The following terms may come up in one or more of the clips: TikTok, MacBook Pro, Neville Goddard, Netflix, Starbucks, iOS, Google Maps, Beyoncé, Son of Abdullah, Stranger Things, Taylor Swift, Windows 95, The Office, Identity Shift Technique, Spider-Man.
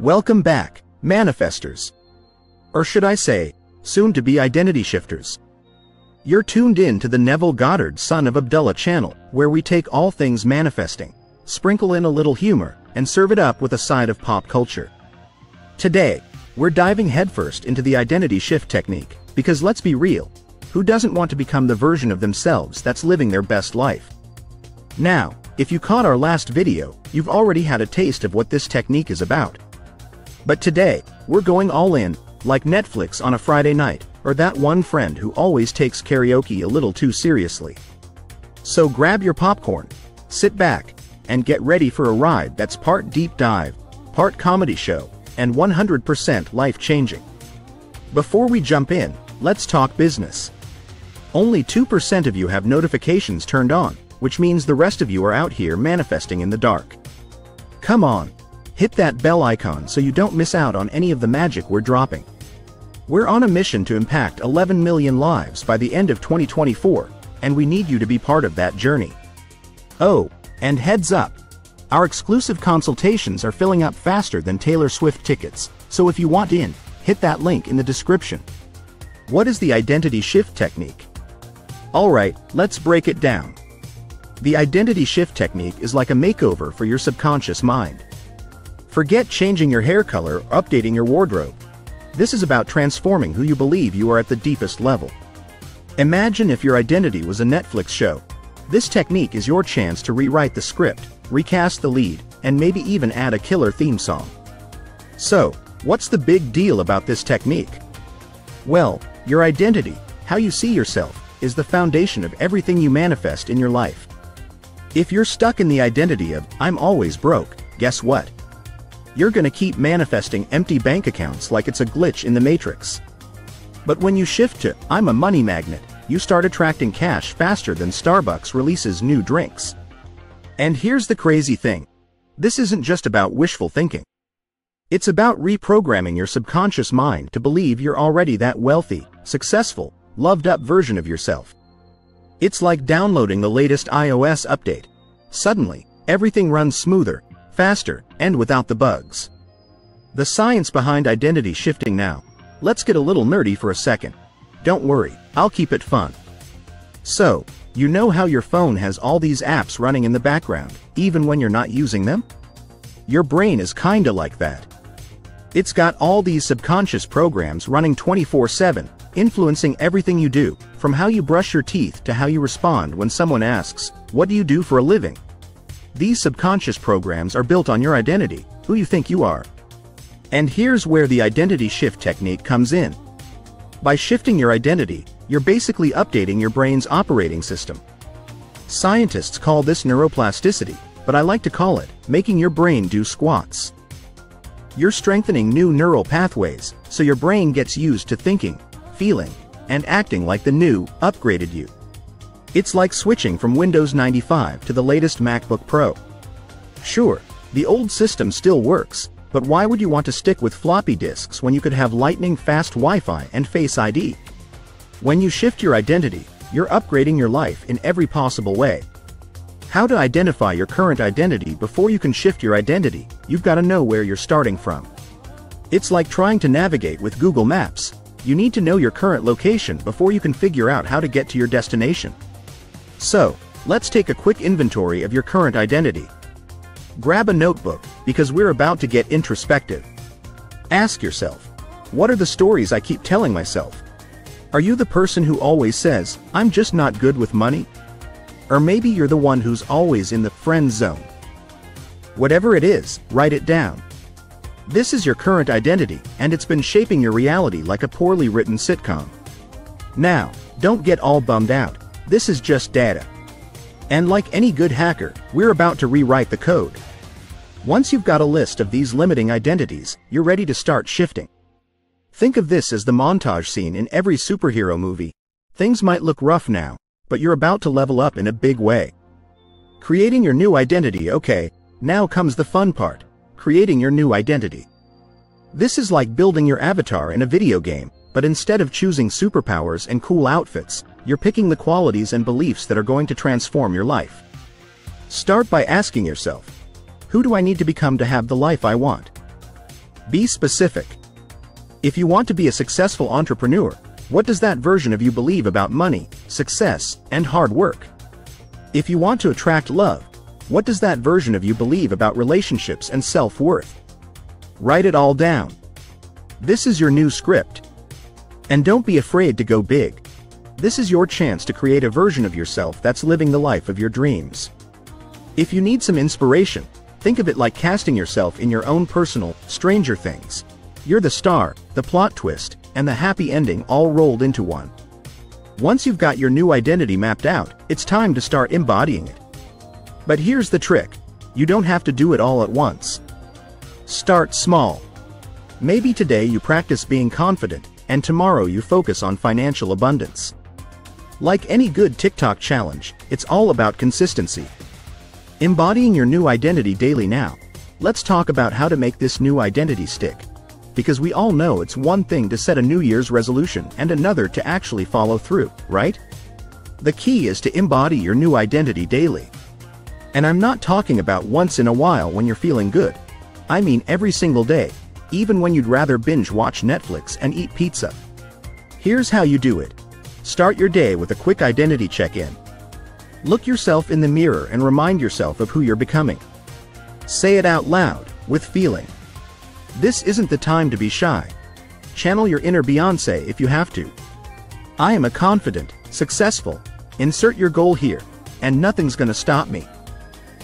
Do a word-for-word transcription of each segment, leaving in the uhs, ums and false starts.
Welcome back, manifestors. Or should I say, soon-to-be identity shifters. You're tuned in to the Neville Goddard Son of Abdullah channel, where we take all things manifesting, sprinkle in a little humor, and serve it up with a side of pop culture. Today, we're diving headfirst into the identity shift technique, because let's be real, who doesn't want to become the version of themselves that's living their best life? Now, if you caught our last video, you've already had a taste of what this technique is about. But today, we're going all in, like Netflix on a Friday night, or that one friend who always takes karaoke a little too seriously. So grab your popcorn, sit back, and get ready for a ride that's part deep dive, part comedy show, and one hundred percent life-changing. Before we jump in, let's talk business. Only two percent of you have notifications turned on, which means the rest of you are out here manifesting in the dark. Come on! Hit that bell icon so you don't miss out on any of the magic we're dropping. We're on a mission to impact eleven million lives by the end of twenty twenty-four, and we need you to be part of that journey. Oh, and heads up! Our exclusive consultations are filling up faster than Taylor Swift tickets, so if you want in, hit that link in the description. What is the identity shift technique? Alright, let's break it down. The identity shift technique is like a makeover for your subconscious mind. Forget changing your hair color or updating your wardrobe. This is about transforming who you believe you are at the deepest level. Imagine if your identity was a Netflix show. This technique is your chance to rewrite the script, recast the lead, and maybe even add a killer theme song. So, what's the big deal about this technique? Well, your identity, how you see yourself, is the foundation of everything you manifest in your life. If you're stuck in the identity of, I'm always broke, guess what? You're gonna keep manifesting empty bank accounts like it's a glitch in the matrix. But when you shift to, I'm a money magnet, you start attracting cash faster than Starbucks releases new drinks. And here's the crazy thing. This isn't just about wishful thinking. It's about reprogramming your subconscious mind to believe you're already that wealthy, successful, loved-up version of yourself. It's like downloading the latest iOS update. Suddenly, everything runs smoother, faster, and without the bugs. The science behind identity shifting now. Let's get a little nerdy for a second. Don't worry, I'll keep it fun. So, you know how your phone has all these apps running in the background, even when you're not using them? Your brain is kinda like that. It's got all these subconscious programs running twenty-four seven, influencing everything you do, from how you brush your teeth to how you respond when someone asks, "What do you do for a living?" These subconscious programs are built on your identity, who you think you are. And here's where the identity shift technique comes in. By shifting your identity, you're basically updating your brain's operating system. Scientists call this neuroplasticity, but I like to call it making your brain do squats. You're strengthening new neural pathways, so your brain gets used to thinking, feeling, and acting like the new, upgraded you. It's like switching from Windows ninety-five to the latest MacBook Pro. Sure, the old system still works, but why would you want to stick with floppy disks when you could have lightning-fast Wi-Fi and Face I D? When you shift your identity, you're upgrading your life in every possible way. How to identify your current identity before you can shift your identity, you've got to know where you're starting from. It's like trying to navigate with Google Maps. You need to know your current location before you can figure out how to get to your destination. So, let's take a quick inventory of your current identity. Grab a notebook, because we're about to get introspective. Ask yourself, what are the stories I keep telling myself? Are you the person who always says, I'm just not good with money? Or maybe you're the one who's always in the friend zone. Whatever it is, write it down. This is your current identity, and it's been shaping your reality like a poorly written sitcom. Now, don't get all bummed out. This is just data. And like any good hacker, we're about to rewrite the code. Once you've got a list of these limiting identities, you're ready to start shifting. Think of this as the montage scene in every superhero movie. Things might look rough now, but you're about to level up in a big way. Creating your new identity. Okay, now comes the fun part, creating your new identity. This is like building your avatar in a video game, but instead of choosing superpowers and cool outfits, you're picking the qualities and beliefs that are going to transform your life. Start by asking yourself, who do I need to become to have the life I want? Be specific. If you want to be a successful entrepreneur, what does that version of you believe about money, success, and hard work? If you want to attract love, what does that version of you believe about relationships and self-worth? Write it all down. This is your new script. And don't be afraid to go big. This is your chance to create a version of yourself that's living the life of your dreams. If you need some inspiration, think of it like casting yourself in your own personal Stranger Things. You're the star, the plot twist, and the happy ending all rolled into one. Once you've got your new identity mapped out, it's time to start embodying it. But here's the trick. You don't have to do it all at once. Start small. Maybe today you practice being confident, and tomorrow you focus on financial abundance. Like any good TikTok challenge, it's all about consistency. Embodying your new identity daily now. Let's talk about how to make this new identity stick. Because we all know it's one thing to set a New Year's resolution and another to actually follow through, right? The key is to embody your new identity daily. And I'm not talking about once in a while when you're feeling good. I mean every single day, even when you'd rather binge watch Netflix and eat pizza. Here's how you do it. Start your day with a quick identity check-in. Look yourself in the mirror and remind yourself of who you're becoming. Say it out loud, with feeling. This isn't the time to be shy. Channel your inner Beyoncé if you have to. I am a confident, successful, insert your goal here, and nothing's gonna stop me.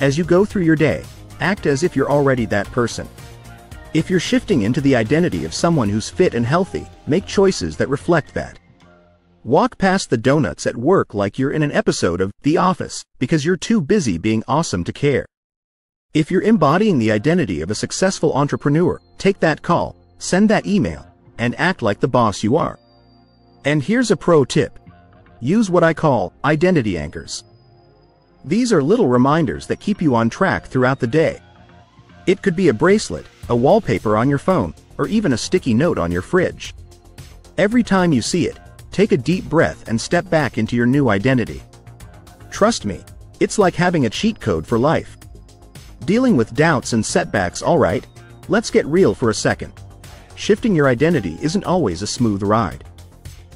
As you go through your day, act as if you're already that person. If you're shifting into the identity of someone who's fit and healthy, make choices that reflect that. Walk past the donuts at work like you're in an episode of The Office, because you're too busy being awesome to care. If you're embodying the identity of a successful entrepreneur, take that call, send that email, and act like the boss you are. And here's a pro tip. Use what I call identity anchors. These are little reminders that keep you on track throughout the day. It could be a bracelet, a wallpaper on your phone, or even a sticky note on your fridge. Every time you see it, take a deep breath and step back into your new identity. Trust me, it's like having a cheat code for life. Dealing with doubts and setbacks, all right? Let's get real for a second. Shifting your identity isn't always a smooth ride.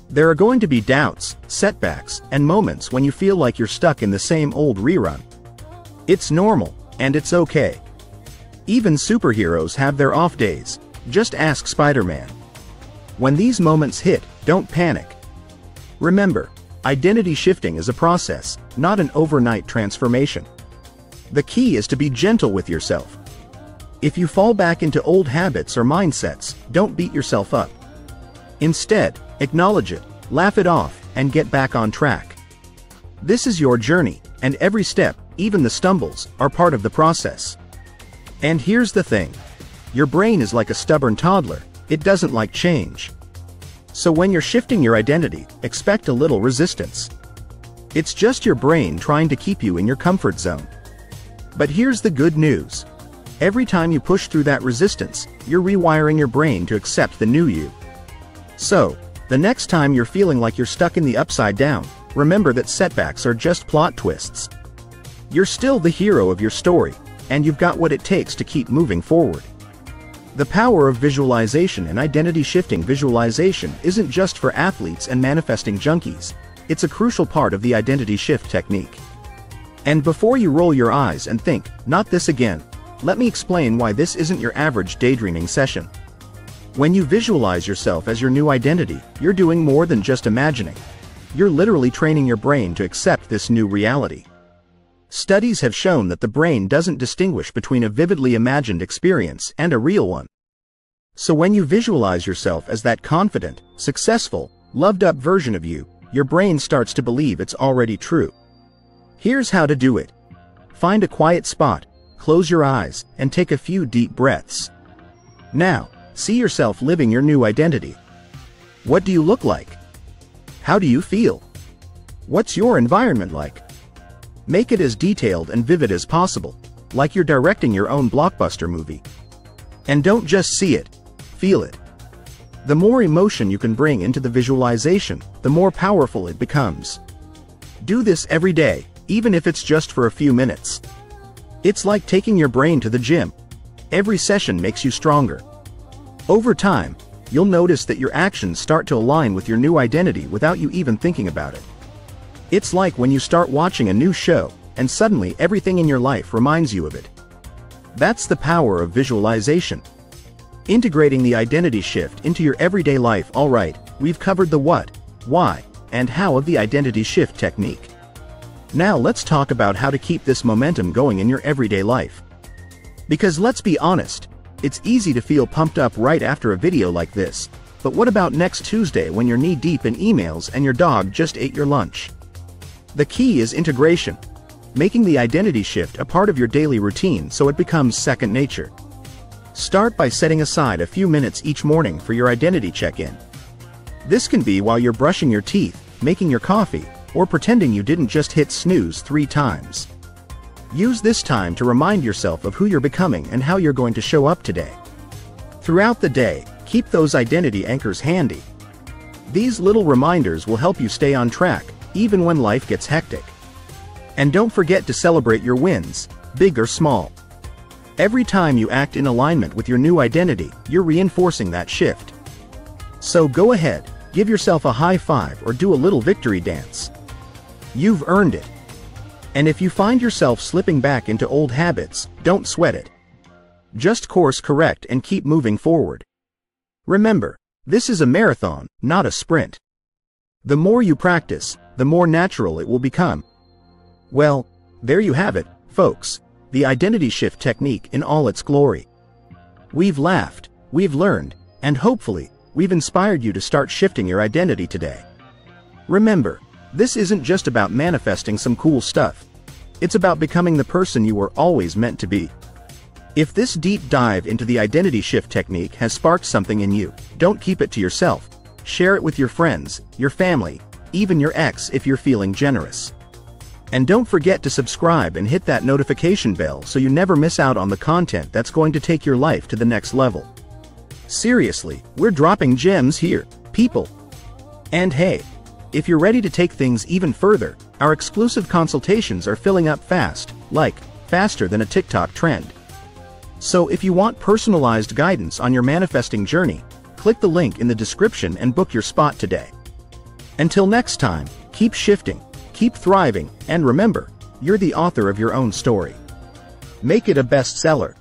There are going to be doubts, setbacks, and moments when you feel like you're stuck in the same old rerun. It's normal, and it's okay. Even superheroes have their off days. Just ask Spider-Man. When these moments hit, don't panic. Remember, identity shifting is a process, not an overnight transformation. The key is to be gentle with yourself. If you fall back into old habits or mindsets, don't beat yourself up. Instead, acknowledge it, laugh it off, and get back on track. This is your journey, and every step, even the stumbles, are part of the process. And here's the thing. Your brain is like a stubborn toddler, it doesn't like change. So when you're shifting your identity, expect a little resistance. It's just your brain trying to keep you in your comfort zone. But here's the good news. Every time you push through that resistance, you're rewiring your brain to accept the new you. So, the next time you're feeling like you're stuck in the upside down, remember that setbacks are just plot twists. You're still the hero of your story, and you've got what it takes to keep moving forward. The power of visualization and identity shifting. Visualization isn't just for athletes and manifesting junkies. It's a crucial part of the identity shift technique. And before you roll your eyes and think, "Not this again," let me explain why this isn't your average daydreaming session. When you visualize yourself as your new identity, you're doing more than just imagining. You're literally training your brain to accept this new reality. Studies have shown that the brain doesn't distinguish between a vividly imagined experience and a real one. So when you visualize yourself as that confident, successful, loved-up version of you, your brain starts to believe it's already true. Here's how to do it. Find a quiet spot, close your eyes, and take a few deep breaths. Now, see yourself living your new identity. What do you look like? How do you feel? What's your environment like? Make it as detailed and vivid as possible, like you're directing your own blockbuster movie. And don't just see it, feel it. The more emotion you can bring into the visualization, the more powerful it becomes. Do this every day, even if it's just for a few minutes. It's like taking your brain to the gym. Every session makes you stronger. Over time, you'll notice that your actions start to align with your new identity without you even thinking about it. It's like when you start watching a new show, and suddenly everything in your life reminds you of it. That's the power of visualization. Integrating the identity shift into your everyday life. All right, we've covered the what, why, and how of the identity shift technique. Now let's talk about how to keep this momentum going in your everyday life. Because let's be honest, it's easy to feel pumped up right after a video like this, but what about next Tuesday when you're knee-deep in emails and your dog just ate your lunch? The key is integration, making the identity shift a part of your daily routine so it becomes second nature. Start by setting aside a few minutes each morning for your identity check-in. This can be while you're brushing your teeth, making your coffee, or pretending you didn't just hit snooze three times. Use this time to remind yourself of who you're becoming and how you're going to show up today. Throughout the day, keep those identity anchors handy. These little reminders will help you stay on track, even when life gets hectic. And don't forget to celebrate your wins, big or small. Every time you act in alignment with your new identity, you're reinforcing that shift. So go ahead, give yourself a high five or do a little victory dance. You've earned it. And if you find yourself slipping back into old habits, don't sweat it. Just course correct and keep moving forward. Remember, this is a marathon, not a sprint. The more you practice, the more natural it will become. Well, there you have it, folks, the identity shift technique in all its glory. We've laughed, we've learned, and hopefully, we've inspired you to start shifting your identity today. Remember, this isn't just about manifesting some cool stuff. It's about becoming the person you were always meant to be. If this deep dive into the identity shift technique has sparked something in you, don't keep it to yourself. Share it with your friends, your family, even your ex if you're feeling generous. And don't forget to subscribe and hit that notification bell so you never miss out on the content that's going to take your life to the next level. Seriously, we're dropping gems here, people. And hey, if you're ready to take things even further, our exclusive consultations are filling up fast, like, faster than a TikTok trend. So if you want personalized guidance on your manifesting journey, click the link in the description and book your spot today. Until next time, keep shifting, keep thriving, and remember, you're the author of your own story. Make it a bestseller.